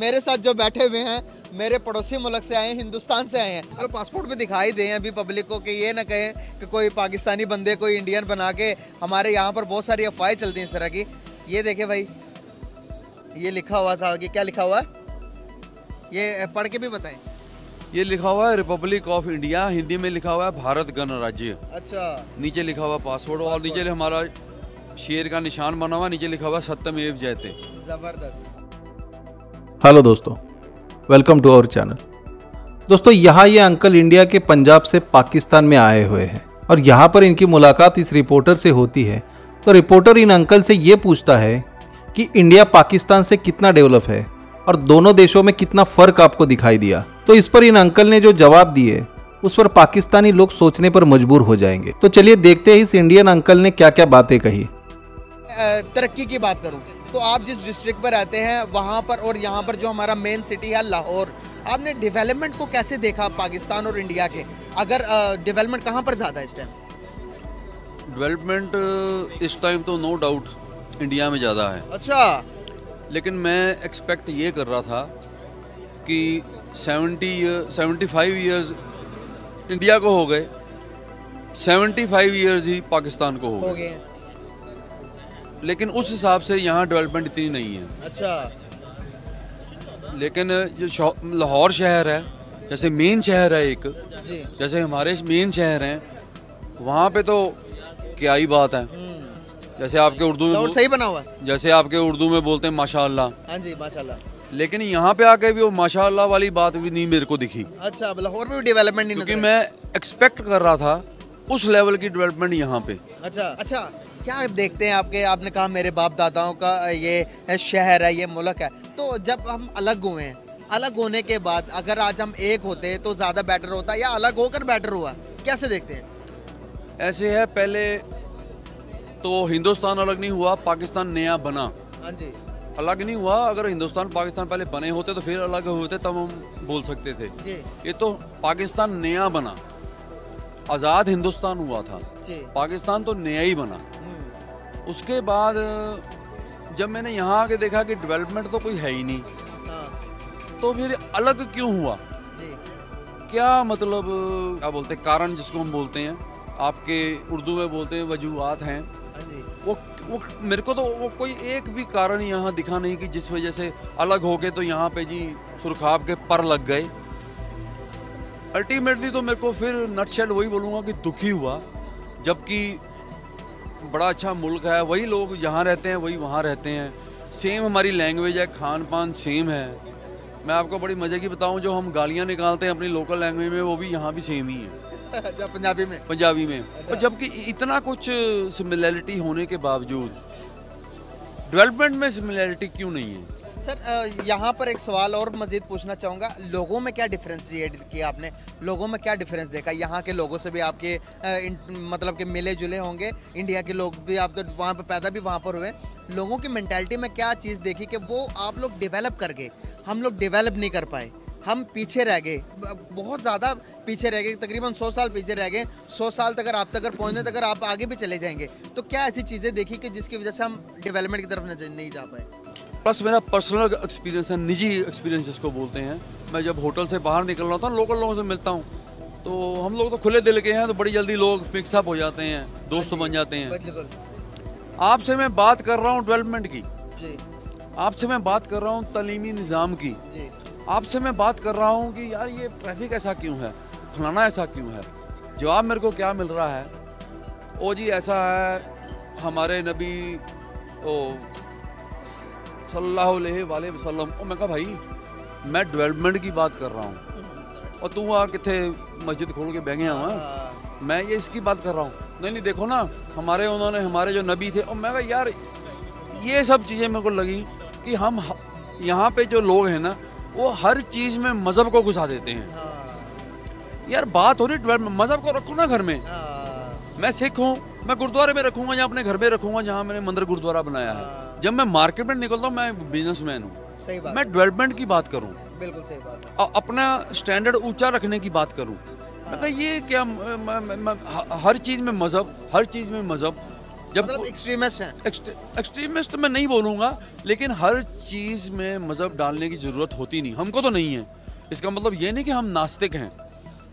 मेरे साथ जो बैठे हुए हैं मेरे पड़ोसी मुल्क से आए हैं, हिंदुस्तान से आए हैं और पासपोर्ट पे दिखाई दें अभी पब्लिक को कि ये ना कहें कि कोई पाकिस्तानी बंदे कोई इंडियन बना के। हमारे यहाँ पर बहुत सारी अफवाहें चलती हैं इस तरह की। ये देखें भाई, ये लिखा हुआ साहब, ये क्या लिखा हुआ है, ये पढ़ के भी बताएं। ये लिखा हुआ है रिपब्लिक ऑफ इंडिया, हिंदी में लिखा हुआ है भारत गणराज्य। अच्छा, नीचे लिखा हुआ पासपोर्ट और नीचे हमारा शेर का निशान बना हुआ, नीचे लिखा हुआ सत्यमेव जयते। जबरदस्त। हेलो दोस्तों, वेलकम टू आवर चैनल। दोस्तों यहाँ ये अंकल इंडिया के पंजाब से पाकिस्तान में आए हुए हैं और यहाँ पर इनकी मुलाकात इस रिपोर्टर से होती है। तो रिपोर्टर इन अंकल से ये पूछता है कि इंडिया पाकिस्तान से कितना डेवलप है और दोनों देशों में कितना फ़र्क आपको दिखाई दिया। तो इस पर इन अंकल ने जो जवाब दिए उस पर पाकिस्तानी लोग सोचने पर मजबूर हो जाएंगे। तो चलिए देखते हैं इस इंडियन अंकल ने क्या क्या बातें कही। तरक्की की बात करूँ तो आप जिस डिस्ट्रिक्ट पर रहते हैं वहाँ पर और यहाँ पर जो हमारा मेन सिटी है लाहौर, आपने डेवलपमेंट को कैसे देखा पाकिस्तान और इंडिया के? अगर डेवलपमेंट कहाँ पर ज़्यादा है इस टाइम? डेवलपमेंट इस टाइम तो नो डाउट इंडिया में ज़्यादा है। अच्छा, लेकिन मैं एक्सपेक्ट ये कर रहा था कि 75 ईयर्स इंडिया को हो गए, 75 ईयर्स ही पाकिस्तान को हो गए, लेकिन उस हिसाब से यहाँ डेवलपमेंट इतनी नहीं है। अच्छा, लेकिन जो लाहौर शहर है, जैसे मेन शहर है एक, जैसे हमारे मेन शहर हैं, वहाँ पे तो क्या ही बात है। जैसे आपके उर्दू में सही बना हुआ है, जैसे आपके उर्दू में बोलते हैं माशाल्लाह। हाँ जी, माशाल्लाह, लेकिन यहाँ पे आके भी वो माशाल्लाह वाली बात भी नहीं मेरे को दिखी। अच्छा, लाहौर में भी डेवलपमेंट नहीं, क्योंकि मैं एक्सपेक्ट कर रहा था उस लेवल की डेवलपमेंट यहाँ पे। अच्छा, क्या देखते हैं आपके, आपने कहा मेरे बाप दादाओं का ये शहर है, ये मुल्क है, तो जब हम अलग हुए हैं, अलग होने के बाद अगर आज हम एक होते तो ज़्यादा बेटर होता, या अलग होकर बेटर हुआ, कैसे देखते हैं? ऐसे है, पहले तो हिंदुस्तान अलग नहीं हुआ, पाकिस्तान नया बना। हाँ जी, अलग नहीं हुआ। अगर हिंदुस्तान पाकिस्तान पहले बने होते तो फिर अलग होते, तब हम बोल सकते थे। ये तो पाकिस्तान नया बना, आज़ाद हिंदुस्तान हुआ था, पाकिस्तान तो नया ही बना। उसके बाद जब मैंने यहाँ आके देखा कि डेवलपमेंट तो कोई है ही नहीं, तो फिर अलग क्यों हुआ? क्या मतलब, क्या बोलते हैं, कारण जिसको हम बोलते हैं, आपके उर्दू में बोलते हैं वजूहात हैं। वो मेरे को तो वो कोई एक भी कारण यहाँ दिखा नहीं कि जिस वजह से अलग हो गए तो यहाँ पे जी सुरखाब के पर लग गए। अल्टीमेटली तो मेरे को फिर नटशेल वही बोलूँगा कि दुखी हुआ, जबकि बड़ा अच्छा मुल्क है, वही लोग यहाँ रहते हैं, वही वहाँ रहते हैं, सेम हमारी लैंग्वेज है, खान पान सेम है। मैं आपको बड़ी मज़े की बताऊँ, जो हम गालियाँ निकालते हैं अपनी लोकल लैंग्वेज में, वो भी यहाँ भी सेम ही है पंजाबी में। और जबकि इतना कुछ सिमिलैरिटी होने के बावजूद डेवलपमेंट में सिमिलैरिटी क्यों नहीं है? सर यहाँ पर एक सवाल और मज़ीद पूछना चाहूँगा, लोगों में क्या डिफरेंशिएट किया आपने, लोगों में क्या डिफरेंस देखा? यहाँ के लोगों से भी आपके मतलब के मिले जुले होंगे, इंडिया के लोग भी, आप तो वहाँ पर पैदा भी वहाँ पर हुए, लोगों की मैंटेलिटी में क्या चीज़ देखी कि वो आप लोग डेवलप कर गए, हम लोग डेवलप नहीं कर पाए, हम पीछे रह गए, बहुत ज़्यादा पीछे रह गए, तकरीबन 100 साल पीछे रह गए। 100 साल तक आप तक पहुँचने तक आप आगे भी चले जाएंगे। तो क्या ऐसी चीज़ें देखी कि जिसकी वजह से हम डेवलपमेंट की तरफ नहीं जा पाए? बस मेरा पर्सनल एक्सपीरियंस है, निजी एक्सपीरियंस जिसको बोलते हैं। मैं जब होटल से बाहर निकल रहा था, लोकल लोगों से मिलता हूँ, तो हम लोग तो खुले दिल के हैं, तो बड़ी जल्दी लोग मिक्सअप हो जाते हैं, दोस्त बन जाते हैं। आपसे मैं बात कर रहा हूँ डेवलपमेंट की, आपसे मैं बात कर रहा हूँ तलीमी निज़ाम की, आपसे मैं बात कर रहा हूँ कि यार ये ट्रैफिक ऐसा क्यों है, फलाना ऐसा क्यों है। जवाब मेरे को क्या मिल रहा है? ओ जी ऐसा है, हमारे नबी ओ सल्लल्लाहु अलैहि वसल्लम। ओ मैं कहा भाई, मैं डेवलपमेंट की बात कर रहा हूँ और तू आ किथे मस्जिद खोल के बहगे हुआ, मैं ये इसकी बात कर रहा हूँ। नहीं देखो ना, हमारे उन्होंने, हमारे जो नबी थे। और मैं कहा यार ये सब चीज़ें मेरे को लगी कि हम यहाँ पे जो लोग हैं ना, वो हर चीज़ में मज़हब को घुसा देते हैं। यार बात हो रही डेवलपमेंट, मज़हब को रखो ना घर में। मैं सिख हूँ, मैं गुरुद्वारे में रखूँगा या अपने घर में रखूँगा, जहाँ मैंने मंदिर गुरुद्वारा बनाया है। जब मैं मार्केट में निकलता हूँ, मैं बिजनेसमैन हूँ, मैं डेवलपमेंट की बात करूँ, बिल्कुल सही बात है, और अपना स्टैंडर्ड ऊँचा रखने की बात करूँ। मैं ये क्या, हर चीज़ में मज़हब, जब मतलब एक्सट्रीमिस्ट हैं। एक्सट्रीमिस्ट मैं नहीं बोलूँगा, लेकिन हर चीज़ में मज़हब डालने की ज़रूरत होती नहीं, हमको तो नहीं है। इसका मतलब ये नहीं कि हम नास्तिक हैं,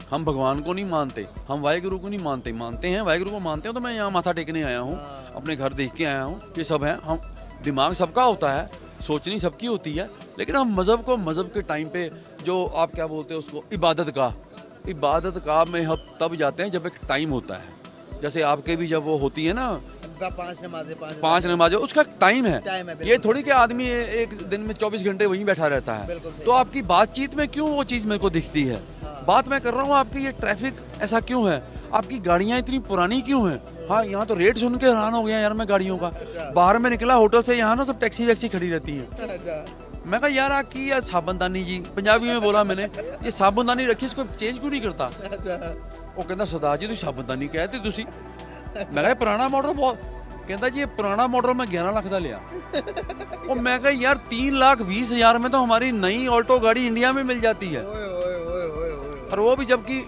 हम भगवान को नहीं मानते, हम वाहेगुरु को नहीं मानते। मानते हैं, वाहेगुरु को मानते हैं, तो मैं यहाँ माथा टेकने आया हूँ, अपने घर देख के आया हूँ। ये सब हैं हम, दिमाग सबका होता है, सोचनी सबकी होती है, लेकिन हम मज़हब को मज़हब के टाइम पे जो आप क्या बोलते हैं उसको इबादत का में हम तब जाते हैं जब एक टाइम होता है। जैसे आपके भी जब वो होती है ना 5 नमाजें, उसका टाइम है। ये थोड़ी कि आदमी एक दिन में 24 घंटे वहीं बैठा रहता है। तो आपकी बातचीत में क्यों वो चीज़ मेरे को दिखती है? बात मैं कर रहा हूँ आपकी, ये ट्रैफिक ऐसा क्यों है? आपकी गाड़ियाँ इतनी पुरानी क्यों हैं? हाँ, यहाँ तो रेट सुन के हैरान हो गया यार मैं गाड़ियों का। बाहर में निकला होटल से, यहाँ ना सब टैक्सी वैक्सी खड़ी रहती है। मैं कहा यार आपकी यार साबुनदानी जी, पंजाबी में बोला मैंने, ये साबुनदानी रखी, इसको चेंज क्यों नहीं करता? वो कहता सरदार जी तुम साबुनदानी कहते तुसी। मैं कहा पुराना मॉडल बहुत, कहता जी ये पुराना मॉडल मैं 11 लाख का लिया। और मैं कहा यार 3,20,000 में तो हमारी नई ऑल्टो गाड़ी इंडिया में मिल जाती है। और वो भी जबकि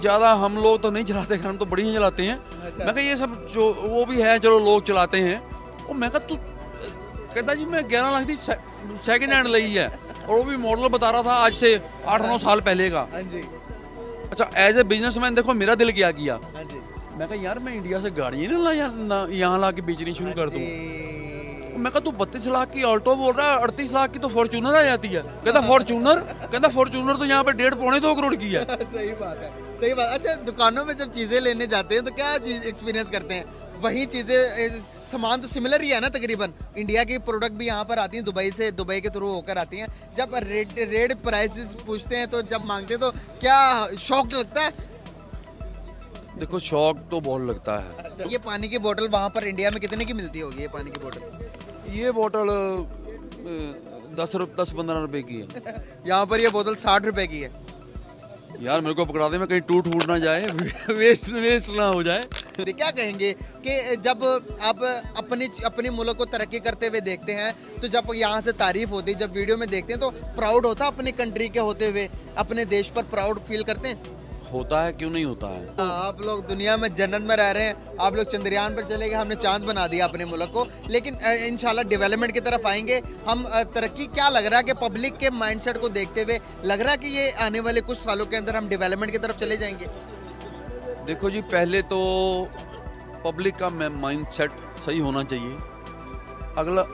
ज़्यादा हम लोग तो नहीं चलाते, हम तो बड़ी ही चलाते हैं। मैं कहा ये सब जो वो भी है चलो लोग चलाते हैं। और मैं कहा तू, कहता जी मैं 11 लाख की सेकेंड हैंड ली है, और वो भी मॉडल बता रहा था आज से 8-9 साल पहले का। अच्छा एज ए बिजनेसमैन देखो मेरा दिल क्या किया, मैं कहा यार मैं इंडिया से गाड़ियाँ ना यहाँ ला के बेचनी शुरू कर दूँ। मैं कहा तू 32 लाख की ऑल्टो बोल रहा है, 38 लाख की तो फॉर्चूनर आ जाती है। कहता फॉर्चूनर तो यहाँ पे 1.5-2 करोड़ की है। सही बात है, सही बात। अच्छा दुकानों में जब चीज़ें लेने जाते हैं तो क्या चीज़ एक्सपीरियंस करते हैं? वही चीज़ें, सामान तो सिमिलर ही है ना तकरीबन, इंडिया के प्रोडक्ट भी यहाँ पर आती हैं, दुबई के थ्रू होकर आती हैं। जब रेट प्राइसेस पूछते हैं तो जब मांगते हैं तो क्या शौक लगता है? देखो शौक तो बहुत लगता है। अच्छा, ये पानी की बोतल वहाँ पर इंडिया में कितने की मिलती होगी? ये पानी की बोतल, ये बोतल 10-15 रुपए की है। यहाँ पर ये बोतल 60 रुपए की है। यार मेरे को पकड़ा दे, मैं कहीं टूट फूट ना जाए, वेस्ट ना हो जाए। तो क्या कहेंगे कि जब आप अपने मुल्क को तरक्की करते हुए देखते हैं तो जब यहाँ से तारीफ होती है, जब वीडियो में देखते हैं तो प्राउड होता है अपनी कंट्री के होते हुए, अपने देश पर प्राउड फील करते हैं? होता है, क्यों नहीं होता है। आप लोग दुनिया में जन्नत में रह रहे हैं, आप लोग चंद्रयान पर चले गए, हमने चांद बना दिया अपने मुल्क को। लेकिन इंशाल्लाह डेवलपमेंट की तरफ आएंगे हम, तरक्की। क्या लग रहा है कि पब्लिक के माइंडसेट को देखते हुए लग रहा है कि ये आने वाले कुछ सालों के अंदर हम डेवलपमेंट की तरफ चले जाएंगे? देखो जी, पहले तो पब्लिक का माइंडसेट सही होना चाहिए।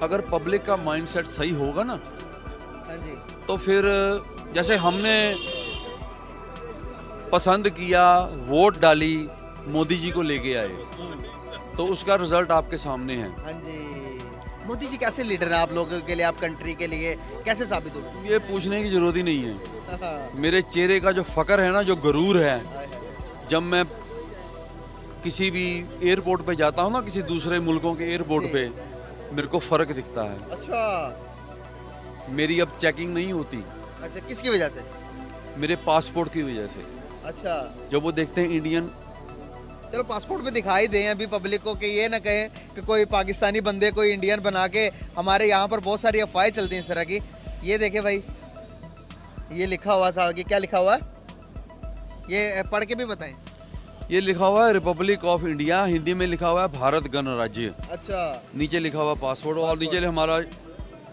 अगर पब्लिक का माइंडसेट सही होगा ना, हाँ जी, तो फिर जैसे हमने पसंद किया, वोट डाली, मोदी जी को लेके आए, तो उसका रिजल्ट आपके सामने है। हाँ जी, मोदी जी कैसे लीडर है आप लोगों के लिए, आप कंट्री के लिए कैसे साबित हो? ये पूछने की जरूरत ही नहीं है। मेरे चेहरे का जो फकर है ना, जो गरूर है, जब मैं किसी भी एयरपोर्ट पे जाता हूँ ना, किसी दूसरे मुल्कों के एयरपोर्ट पे, मेरे को फर्क दिखता है। अच्छा, मेरी अब चेकिंग नहीं होती। अच्छा, किसकी वजह से? मेरे पासपोर्ट की वजह से। अच्छा, जब वो देखते हैं इंडियन, चलो पासपोर्ट पे दिखाई दें अभी पब्लिक को, कि ये ना कहें कि कोई पाकिस्तानी बंदे कोई इंडियन बना के, हमारे यहाँ पर बहुत सारी अफवाहें चलती हैं इस तरह की। ये देखे भाई, ये लिखा हुआ साहब, ये क्या लिखा हुआ है? ये पढ़ के भी बताएं। ये लिखा हुआ है रिपब्लिक ऑफ इंडिया, हिंदी में लिखा हुआ है भारत गणराज्य। अच्छा, नीचे लिखा हुआ पासपोर्ट, और नीचे हमारा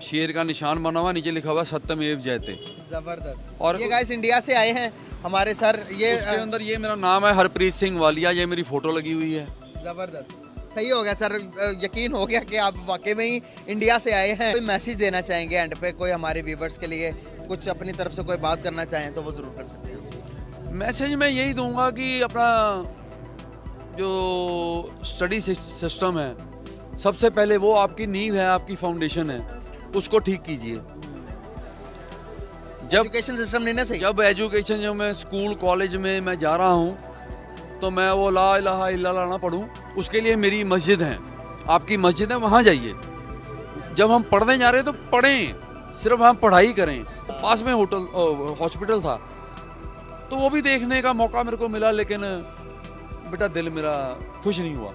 शेर का निशान बना हुआ, नीचे लिखा हुआ सत्यमेव जयते। जबरदस्त। और ये गाइस इंडिया से आए हैं हमारे सर, ये उसके अंदर ये मेरा नाम है हरप्रीत सिंह वालिया, ये मेरी फोटो लगी हुई है। जबरदस्त, सही हो गया सर, यकीन हो गया कि आप वाकई में ही इंडिया से आए हैं। कोई मैसेज देना चाहेंगे एंड पे, कोई हमारे व्यूवर्स के लिए कुछ अपनी तरफ से कोई बात करना चाहें तो वो जरूर कर सकते हैं। मैसेज मैं यही दूंगा कि अपना जो स्टडी सिस्टम है, सबसे पहले वो आपकी नींव है, आपकी फाउंडेशन है, उसको ठीक कीजिए। जब एजुकेशन सिस्टम नहीं ना सही, जब एजुकेशन जो मैं स्कूल कॉलेज में मैं जा रहा हूँ तो मैं वो ला इलाहा इल्लल्लाह ना पढ़ूं, उसके लिए मेरी मस्जिद है, आपकी मस्जिद है, वहाँ जाइए। जब हम पढ़ने जा रहे हैं तो पढ़ें, सिर्फ हम पढ़ाई करें। पास में हॉस्पिटल था तो वो भी देखने का मौका मेरे को मिला, लेकिन बेटा दिल मेरा खुश नहीं हुआ।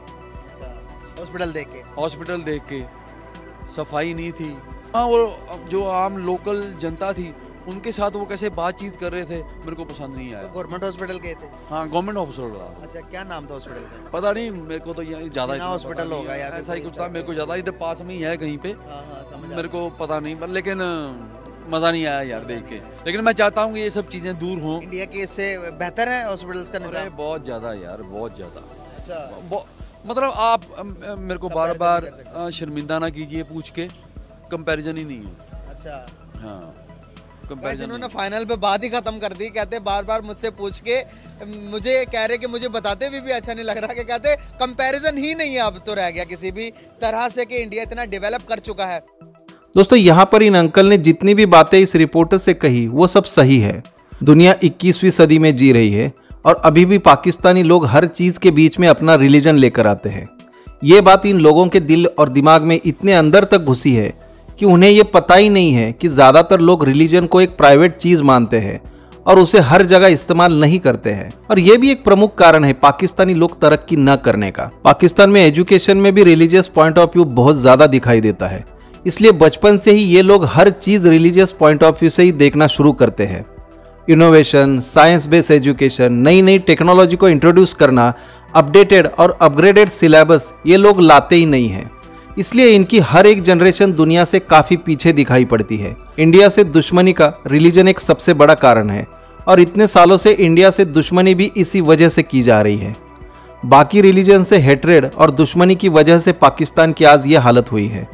हॉस्पिटल देख के सफाई नहीं थी, हाँ वो जो आम लोकल जनता थी उनके साथ वो कैसे बातचीत कर रहे थे मेरे को पसंद नहीं आया। तो गवर्नमेंट हॉस्पिटल गए थे? हाँ, गवर्नमेंट हॉस्पिटल। अच्छा, क्या नाम था हॉस्पिटल का? पता नहीं मेरे को, तो यहाँ ज्यादा हॉस्पिटल होगा या ऐसा ही कुछ था मेरे को, ज्यादा इधर पास में ही है कहीं पे, मेरे को पता नहीं, पर लेकिन मजा नहीं आया यार देख के। लेकिन मैं चाहता हूँ कि ये सब चीजें दूर हों। इंडिया के इससे बेहतर है हॉस्पिटल्स का निजाम? बहुत ज्यादा यार, बहुत ज्यादा। मतलब आप मेरे को बार बार शर्मिंदा ना कीजिए पूछ के, कंपैरिजन ही नहीं है। अच्छा, हाँ, इन्होंने फाइनल पे बात ही खत्म कर दी। कहते बार बार मुझसे पूछ के, मुझे कह रहे कि मुझे बताते भी अच्छा नहीं लग रहा, कि कहते कंपैरिजन ही नहीं है अब तो रह गया किसी भी तरह से, कि इंडिया इतना डेवलप कर चुका है। दोस्तों, यहाँ पर इन अंकल ने जितनी भी बातें इस रिपोर्टर से कही वो सब सही है। दुनिया 21वीं सदी में जी रही है और अभी भी पाकिस्तानी लोग हर चीज़ के बीच में अपना रिलीजन लेकर आते हैं। ये बात इन लोगों के दिल और दिमाग में इतने अंदर तक घुसी है कि उन्हें ये पता ही नहीं है कि ज़्यादातर लोग रिलीजन को एक प्राइवेट चीज़ मानते हैं और उसे हर जगह इस्तेमाल नहीं करते हैं। और ये भी एक प्रमुख कारण है पाकिस्तानी लोग तरक्की न करने का। पाकिस्तान में एजुकेशन में भी रिलीजियस पॉइंट ऑफ व्यू बहुत ज़्यादा दिखाई देता है, इसलिए बचपन से ही ये लोग हर चीज़ रिलीजियस पॉइंट ऑफ व्यू से ही देखना शुरू करते हैं। इनोवेशन, साइंस बेस्ड एजुकेशन, नई नई टेक्नोलॉजी को इंट्रोड्यूस करना, अपडेटेड और अपग्रेडेड सिलेबस ये लोग लाते ही नहीं हैं। इसलिए इनकी हर एक जनरेशन दुनिया से काफ़ी पीछे दिखाई पड़ती है। इंडिया से दुश्मनी का रिलीजन एक सबसे बड़ा कारण है और इतने सालों से इंडिया से दुश्मनी भी इसी वजह से की जा रही है। बाकी रिलीजन से हेट्रेड और दुश्मनी की वजह से पाकिस्तान की आज ये हालत हुई है।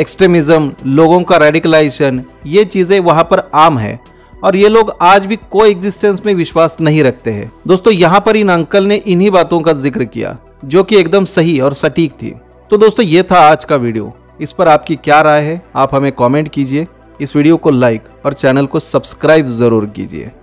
एक्सट्रीमिज़म, लोगों का रेडिकलाइजेशन, ये चीज़ें वहाँ पर आम है और ये लोग आज भी को एग्जिस्टेंस में विश्वास नहीं रखते हैं। दोस्तों, यहाँ पर इन अंकल ने इन्हीं बातों का जिक्र किया जो कि एकदम सही और सटीक थी। तो दोस्तों, ये था आज का वीडियो। इस पर आपकी क्या राय है आप हमें कमेंट कीजिए। इस वीडियो को लाइक और चैनल को सब्सक्राइब ज़रूर कीजिए।